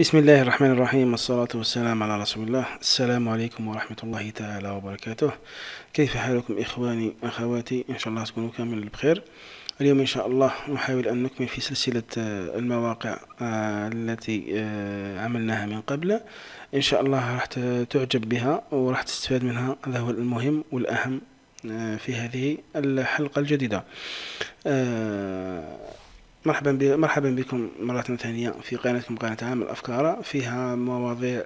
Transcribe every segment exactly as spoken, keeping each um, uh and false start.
بسم الله الرحمن الرحيم، والصلاة والسلام على رسول الله. السلام عليكم ورحمة الله تعالى وبركاته. كيف حالكم إخواني أخواتي؟ إن شاء الله تكونوا كامل بخير. اليوم إن شاء الله نحاول أن نكمل في سلسلة المواقع التي عملناها من قبل. إن شاء الله راح تعجب بها وراح تستفاد منها، هذا هو المهم والأهم في هذه الحلقة الجديدة. مرحبا ب... مرحبا بكم مرة ثانية في قناتكم قناة عالم الأفكار. فيها مواضيع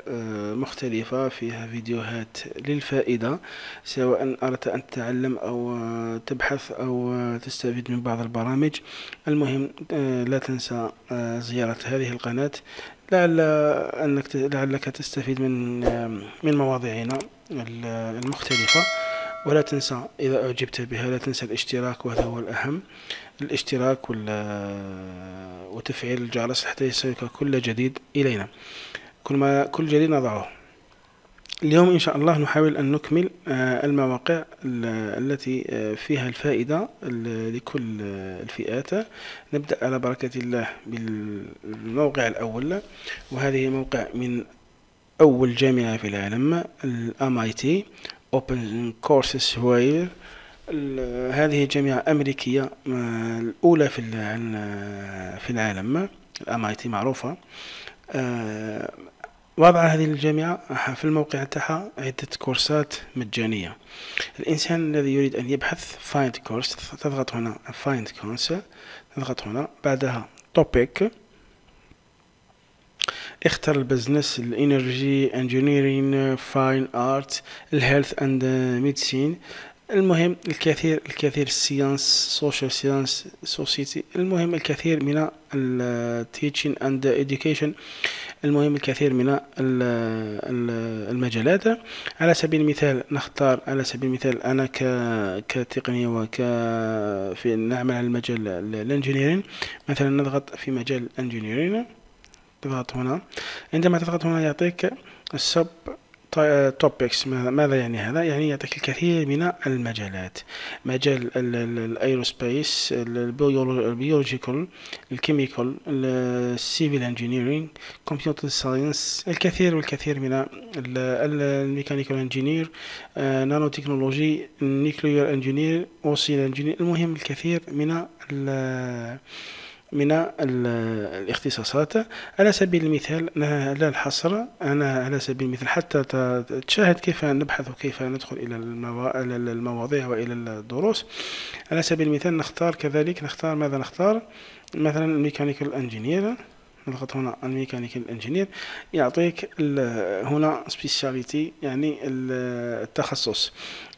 مختلفة، فيها فيديوهات للفائدة، سواء أردت أن تتعلم أو تبحث أو تستفيد من بعض البرامج. المهم لا تنسى زيارة هذه القناة، لعل أنك لعلك تستفيد من من مواضيعنا المختلفة. ولا تنسى إذا أعجبت بها لا تنسى الاشتراك، وهذا هو الأهم، الاشتراك وتفعيل الجرس حتى يصلك كل جديد إلينا، كل ما كل جديد نضعه. اليوم إن شاء الله نحاول أن نكمل المواقع التي فيها الفائدة لكل الفئات. نبدأ على بركة الله بالموقع الأول، وهذه موقع من أول جامعة في العالم، الإم آي تي Open Courses Ware. هذه جامعة أمريكية الأولى في في العالم، الإم آي تي معروفة. وضع هذه الجامعة في الموقع تاعها عدة كورسات مجانية. الإنسان الذي يريد أن يبحث find course، تضغط هنا find course، تضغط هنا بعدها topic، اختر البزنس، الانرجي، انجينيرين، فاين ارت، الهيلث اند ميديسين. المهم الكثير الكثير، سيانس، سوشيال سيانس، سوسيتي. المهم الكثير من التيتشين اند اديوكيشن. المهم الكثير من المجالات. على سبيل المثال نختار، على سبيل المثال انا كتقنية وك في نعمل على المجال الانجينيرين. مثلا نضغط في مجال الانجينيرين، تضغط هنا. عندما تضغط هنا يعطيك السب توبكس. ماذا يعني هذا؟ يعني يعطيك الكثير من المجالات، مجال الايروسبيس، البيولوجيكال، الكيميكال، السيفيل انجينيرينغ، كمبيوتر ساينس، الكثير والكثير من الميكانيكال انجينير، نانو تكنولوجي، نيوكليير انجينير، اوسيل انجينير. المهم الكثير من من الاختصاصات. على سبيل المثال لا الحصر، أنا على سبيل المثال حتى تشاهد كيف نبحث وكيف ندخل إلى المواضيع وإلى الدروس. على سبيل المثال نختار كذلك، نختار ماذا نختار؟ مثلا الميكانيكال انجينير، نضغط هنا الميكانيكال انجينير، يعطيك هنا سبيشاليتي، يعني التخصص.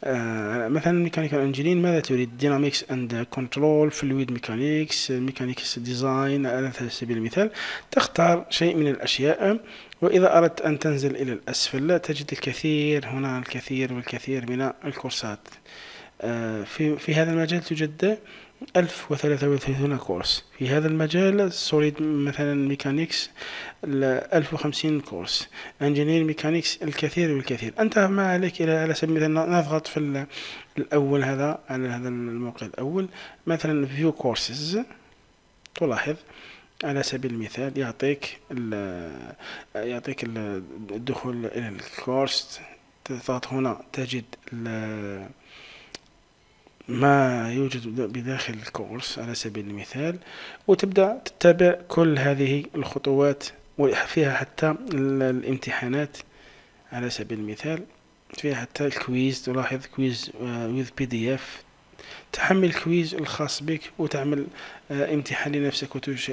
آه مثلا ميكانيكال انجينير ماذا تريد؟ ديناميكس اند كنترول، فلويد ميكانيكس، ميكانيكس ديزاين على سبيل المثال. تختار شيء من الاشياء، واذا اردت ان تنزل الى الاسفل تجد الكثير، هنا الكثير والكثير من الكورسات. آه في في هذا المجال توجد ألف وثلاثة وثلاثون كورس. في هذا المجال سوليد مثلا ميكانيكس ألف وخمسين كورس، انجينير ميكانيكس الكثير والكثير. أنت ما عليك إلى على سبيل المثال نضغط في الأول، هذا على هذا الموقع الأول مثلا فيو كورسز. تلاحظ على سبيل المثال يعطيك ال يعطيك ال الدخول إلى الكورس. تضغط هنا تجد ال ما يوجد بداخل الكورس على سبيل المثال، وتبدأ تتبع كل هذه الخطوات، وفيها حتى الامتحانات على سبيل المثال. فيها حتى الكويز، تلاحظ كويز ويز بي دي اف، تحمل الكويز الخاص بك وتعمل امتحان لنفسك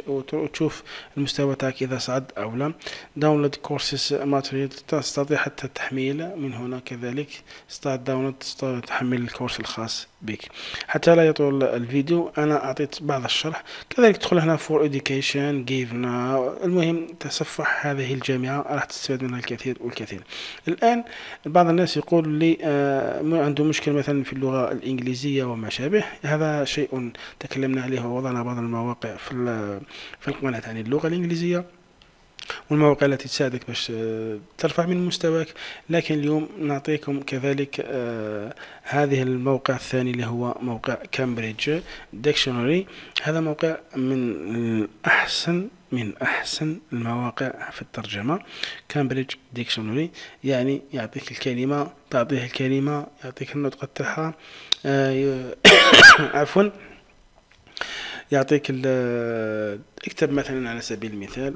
وتشوف المستوى تاعك إذا صعد أو لا. داونلود كورسز ماتريال، تستطيع حتى التحميل من هنا كذلك. ستارت داونلود، تستطيع تحمل الكورس الخاص بك. حتى لا يطول الفيديو أنا أعطيت بعض الشرح. كذلك تدخل هنا فور education جيفنا. المهم تصفح هذه الجامعة، راح تستفاد منها الكثير والكثير. الآن بعض الناس يقول لي عنده مشكل مثلا في اللغة الإنجليزية وما شابه. هذا شيء تكلمنا عليه ووضعنا بعض المواقع في في القناة عن اللغة الإنجليزية والمواقع التي تساعدك باش ترفع من مستواك. لكن اليوم نعطيكم كذلك هذه الموقع الثاني اللي هو موقع كامبريدج ديكشنري. هذا موقع من أحسن من أحسن المواقع في الترجمة كامبريدج ديكشنري، يعني يعطيك الكلمة تعطيه الكلمة يعطيك النطق تاعها عفوا يعطيك اكتب مثلا على سبيل المثال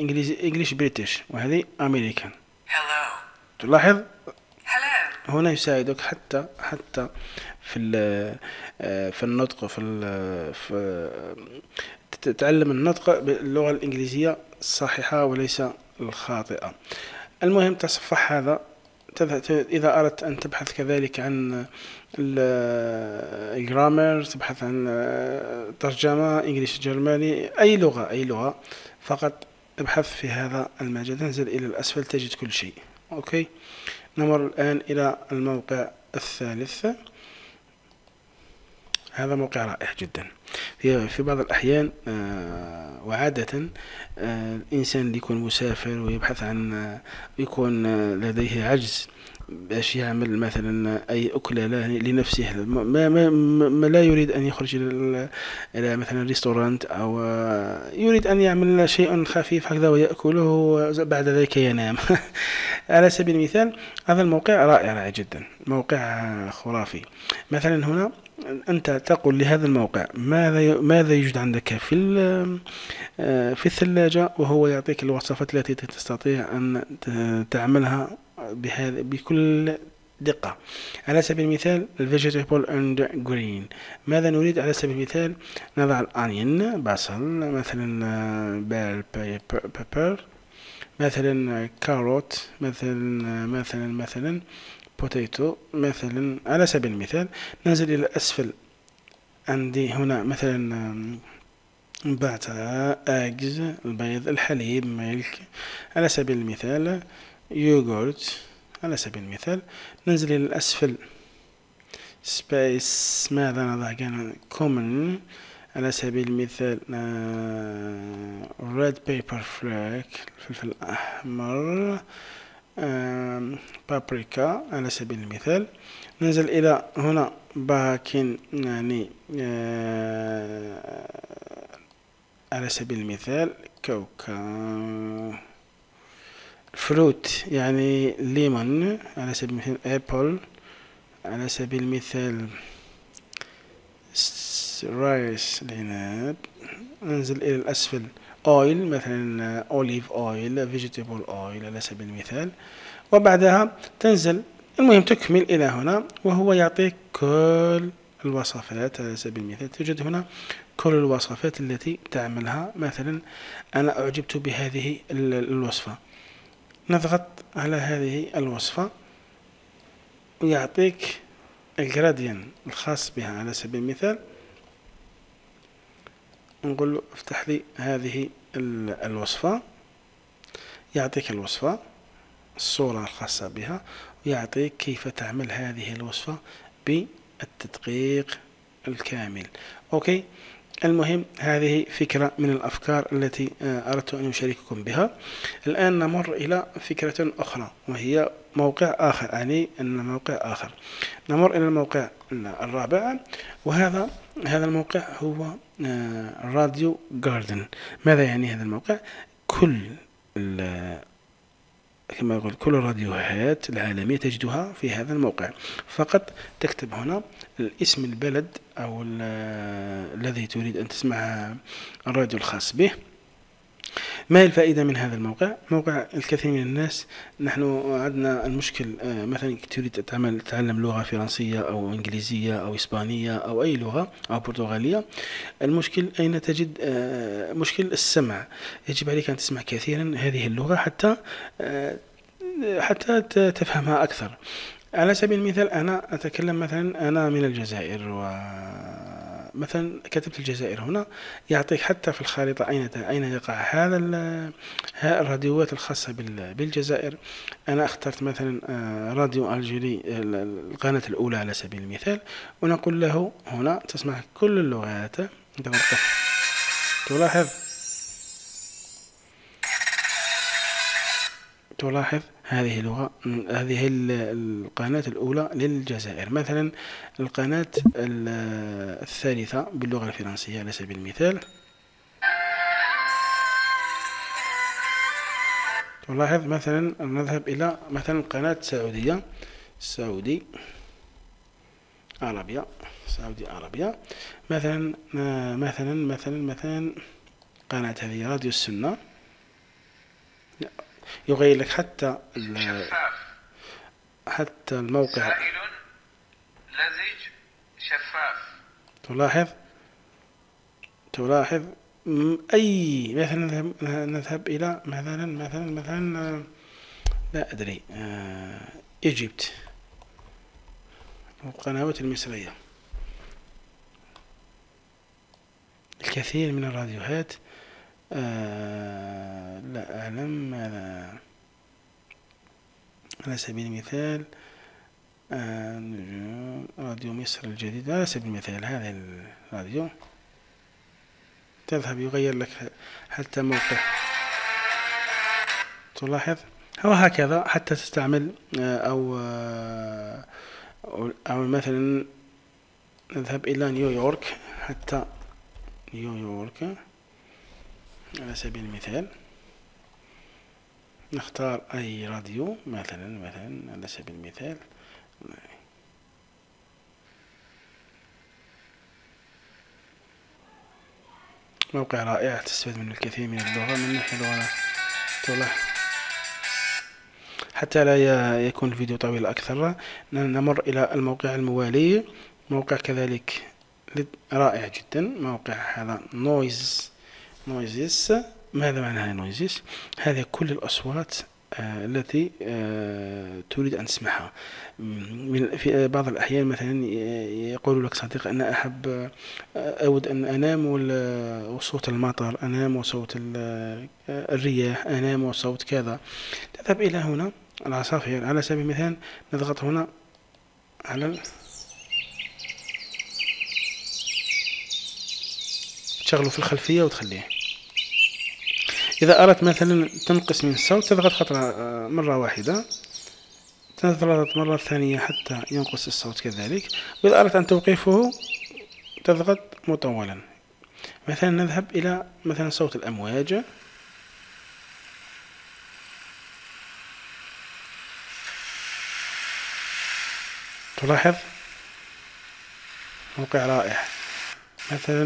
انجليزي انجليش بريتش وهذه امريكان. تلاحظ هنا يساعدك حتى حتى في في النطق في, في تتعلم النطق باللغة الإنجليزية الصحيحة وليس الخاطئة. المهم تصفح هذا، إذا أردت أن تبحث كذلك عن الجرامر تبحث عن ترجمة إنجليش جرماني أي لغة أي لغة، فقط ابحث في هذا المجال، تنزل إلى الأسفل تجد كل شيء. أوكي، نمر الآن إلى الموقع الثالث. هذا موقع رائع جدا. في بعض الأحيان وعادة الإنسان اللي يكون مسافر ويبحث عن يكون لديه عجز باش يعمل مثلا أي أكلة لنفسه، ما, ما, ما لا يريد أن يخرج إلى مثلا ريستورانت، أو يريد أن يعمل شيء خفيف هكذا ويأكله بعد ذلك ينام على سبيل المثال. هذا الموقع رائع جدا، موقع خرافي. مثلا هنا أنت تقول لهذا الموقع ماذا ماذا يوجد عندك في في الثلاجة، وهو يعطيك الوصفات التي تستطيع أن تعملها بهذا بكل دقة. على سبيل المثال الفيجيتابل اند جرين، ماذا نريد؟ على سبيل المثال نضع الانين بصل، مثلا بيل بيبر، مثلا كاروت، مثلا مثلا مثلا بوتيتو مثلا على سبيل المثال. ننزل الى اسفل، عندي هنا مثلا باتا اجز البيض الحليب ميلك على سبيل المثال، يوغورت على سبيل المثال. ننزل الى الاسفل سبيس، ماذا نضع؟ كان كومن على سبيل المثال، ريد بيبر فلاك الفلفل الاحمر، بابريكا على سبيل المثال. ننزل الى هنا باكن، يعني على سبيل المثال كوكا، فروت يعني ليمون على سبيل المثال، ابل على سبيل المثال، رايس العنب. ننزل الى الاسفل اويل، مثلا اوليف اويل، فيجيتابل اويل على سبيل المثال، وبعدها تنزل. المهم تكمل الى هنا وهو يعطيك كل الوصفات على سبيل المثال. توجد هنا كل الوصفات التي تعملها. مثلا انا اعجبت بهذه الوصفة، نضغط على هذه الوصفة ويعطيك الجراديان الخاص بها. على سبيل المثال نقول له افتح لي هذه الوصفة، يعطيك الوصفة الصورة الخاصة بها، ويعطيك كيف تعمل هذه الوصفة بالتدقيق الكامل. أوكي، المهم هذه فكرة من الأفكار التي أردت أن أشارككم بها. الآن نمر إلى فكرة أخرى وهي موقع آخر، يعني أن موقع آخر. نمر إلى الموقع الرابع، وهذا هذا الموقع هو راديو جاردن. ماذا يعني هذا الموقع؟ كل كما يقول كل الراديوهات العالمية تجدها في هذا الموقع، فقط تكتب هنا الاسم البلد أو الذي تريد أن تسمع الراديو الخاص به. ما الفائدة من هذا الموقع؟ موقع الكثير من الناس نحن عندنا المشكل، مثلا تريد تتعلم لغة فرنسية أو إنجليزية أو إسبانية أو أي لغة أو برتغالية، المشكل أين تجد؟ مشكل السمع. يجب عليك أن تسمع كثيرا هذه اللغة حتى حتى تفهمها أكثر. على سبيل المثال أنا أتكلم مثلا، أنا من الجزائر و مثلا كتبت الجزائر هنا، يعطيك حتى في الخريطة أين أين يقع هذا الراديوات الخاصة بالجزائر. أنا اخترت مثلا راديو الجيري القناة الأولى على سبيل المثال، ونقول له هنا تسمع كل اللغات. تلاحظ تلاحظ هذه اللغة، هذه القناة الأولى للجزائر، مثلا القناة الثالثة باللغة الفرنسية على سبيل المثال. تلاحظ مثلا نذهب إلى مثلا قناة سعودية، سعودي عربية، سعودي عربية، مثلا مثلا مثلا مثلا قناة هذه راديو السنة. يغير لك حتى حتى الموقع. سائل لزج شفاف. تلاحظ تلاحظ أي مثلا نذهب إلى مثلا مثلا مثلا لا أدري إيجيبت، القنوات المصرية. الكثير من الراديوهات آه لا أعلم على على سبيل المثال آه راديو مصر الجديد على سبيل المثال. هذا الراديو تذهب يغير لك حتى موقع. تلاحظ وهكذا حتى تستعمل آه أو آه أو مثلا نذهب إلى نيويورك، حتى نيويورك على سبيل المثال. نختار أي راديو مثلا مثلا على سبيل المثال. موقع رائع تستفيد منه الكثير من اللغة من ناحية اللغة. تلاحظ حتى لا يكون الفيديو طويل أكثر، نمر إلى الموقع الموالي، موقع كذلك رائع جدا. موقع هذا نويز نويزيس. ماذا معنى نويزيس؟ هذه كل الأصوات آه التي آه تريد أن تسمعها. من في بعض الأحيان مثلا يقول لك صديق أنا أحب أود أن أنام وصوت المطر، أنام وصوت الرياح، أنام وصوت كذا. تذهب إلى هنا العصافير على سبيل المثال، نضغط هنا على تشغله في الخلفية وتخليه. إذا أردت مثلا تنقص من الصوت تضغط خطرة مرة واحدة، تضغط مرة ثانية حتى ينقص الصوت كذلك. وإذا أردت أن توقفه تضغط مطولا. مثلا نذهب إلى مثلا صوت الأمواج. تلاحظ موقع رائع. مثلا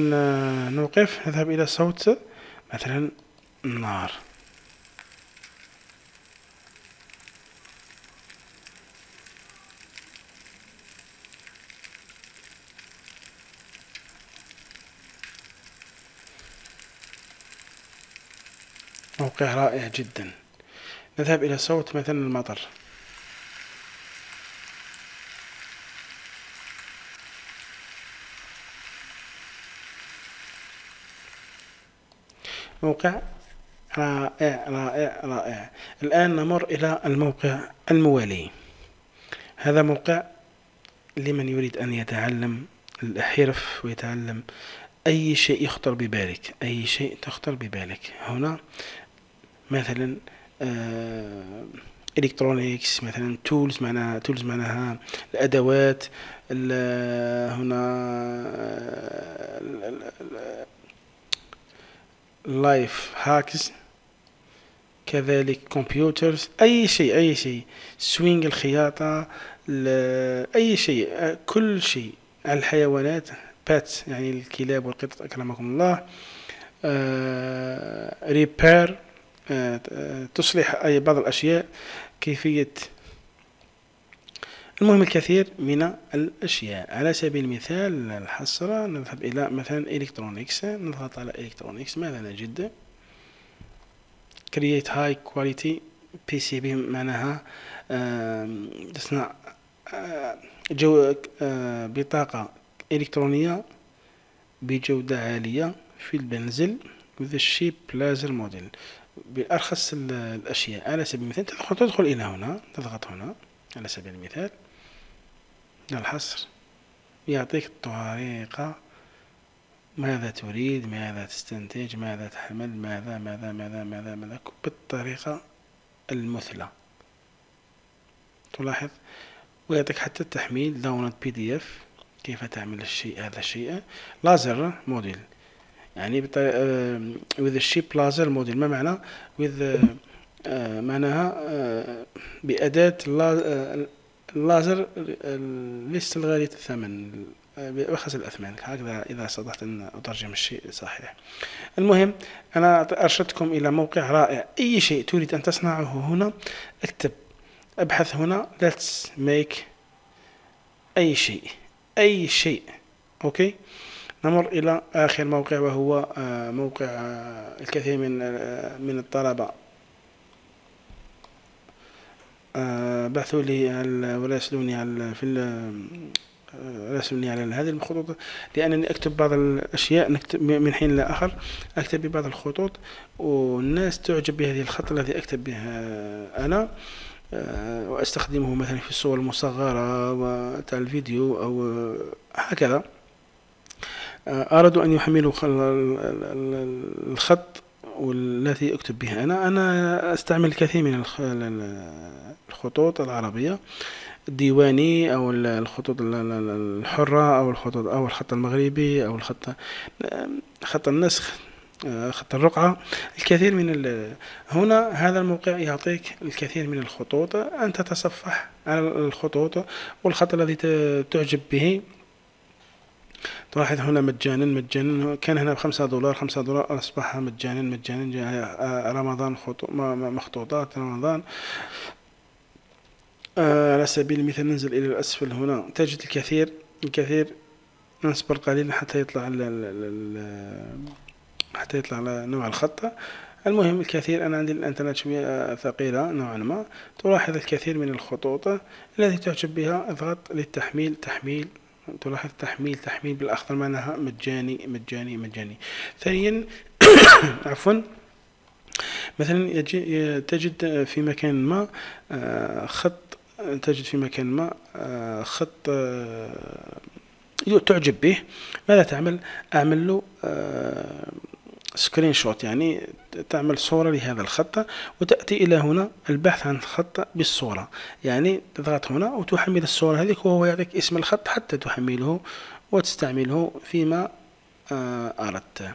نوقف، نذهب إلى صوت مثلا النار. موقع رائع جدا. نذهب إلى صوت مثلا المطر. موقع رائع رائع رائع. الآن نمر إلى الموقع الموالي. هذا موقع لمن يريد أن يتعلم الحرف ويتعلم أي شيء يخطر ببالك، أي شيء تخطر ببالك. هنا مثلا آه إلكترونيكس، مثلا تولز، معناها تولز معناها الأدوات. هنا لايف هاكس، كذلك كمبيوترز، أي شيء أي شيء، سوينج، الخياطة، أي شيء، كل شيء. الحيوانات بات يعني الكلاب والقطط أكرمكم الله. آه ريبير آه تصلح أي بعض الأشياء، كيفية. المهم الكثير من الأشياء. على سبيل المثال الحصر نذهب إلى مثلا إلكترونيكس، نضغط على إلكترونيكس. ماذا نجد؟ create high quality بي سي بي، معناها تصنع جو بطاقة إلكترونية بجودة عالية في المنزل with a cheap laser model، بأرخص الأشياء. على سبيل المثال تدخل إلى هنا، تضغط هنا على سبيل المثال للحصر، يعطيك الطريقة ماذا تريد، ماذا تستنتج، ماذا تحمل، ماذا ماذا ماذا ماذا ماذا بالطريقة المثلى. تلاحظ ويعطيك حتى التحميل داونلود بي دي اف، كيف تعمل الشيء هذا الشيء لازر موديل، يعني with a cheap laser model. ما معنى with uh, معناها uh, بأداة اللازر ليست الغالية الثمن، بأرخص الأثمان، هكذا إذا استطعت أن أترجم الشيء صحيح. المهم أنا أرشدكم إلى موقع رائع. أي شيء تريد أن تصنعه هنا اكتب، ابحث هنا let's make أي شيء، أي شيء. أوكي، نمر إلى آخر موقع وهو موقع الكثير من من الطلبة بعثوا لي وراسلوني على في راسلوني على هذه الخطوط، لأنني أكتب بعض الأشياء من حين لآخر، أكتب ببعض الخطوط والناس تعجب بهذه الخط الذي أكتب به أنا، وأستخدمه مثلا في الصور المصغرة وتاع الفيديو أو هكذا. أرادوا أن يحملوا الخط والتي أكتب بها أنا. أنا أستعمل الكثير من الخطوط العربية، الديواني أو الخطوط الحرة أو الخطوط أو الخط المغربي أو الخط خط النسخ، خط الرقعة، الكثير من ال... هنا هذا الموقع يعطيك الكثير من الخطوط، أنت تتصفح على الخطوط والخط الذي تعجب به. تلاحظ هنا مجانا مجانا، كان هنا بخمسة دولار خمسة دولار أصبح مجانا مجانا. رمضان مخطوطات رمضان على سبيل المثال، ننزل إلى الأسفل هنا تجد الكثير الكثير. نصبر قليلا حتى يطلع حتى يطلع على نوع الخط. المهم الكثير، أنا عندي الإنترنت شوية ثقيلة نوعا ما. تلاحظ الكثير من الخطوط التي تعجب بها، اضغط للتحميل، تحميل، تلاحظ تحميل تحميل بالأخضر معناها مجاني مجاني مجاني. ثانيا عفوا مثلا يجي تجد في مكان ما خط، تجد في مكان ما خط تعجب به، ماذا تعمل؟ أعمل له سكرين شوت، يعني تعمل صورة لهذا الخط وتأتي إلى هنا البحث عن الخط بالصورة، يعني تضغط هنا وتحمل الصورة هذه، وهو يعطيك اسم الخط حتى تحمله وتستعمله فيما أردت.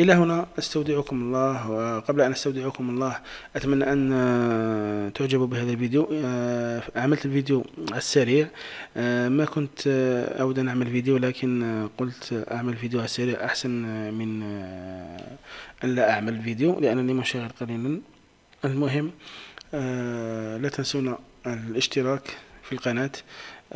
إلى هنا أستودعكم الله، وقبل أن أستودعكم الله أتمنى أن تعجبوا بهذا الفيديو. عملت الفيديو السريع، ما كنت أود أن أعمل فيديو، لكن قلت أعمل فيديو السريع أحسن من أن لا أعمل فيديو لأنني مشغل قليلا. المهم لا تنسونا الاشتراك في القناة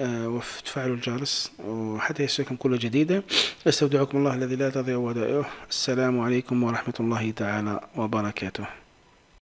وتفعلوا الجرس وحتى يصلكم كل جديد. استودعكم الله الذي لا تضيع ودائعه. السلام عليكم ورحمة الله تعالى وبركاته.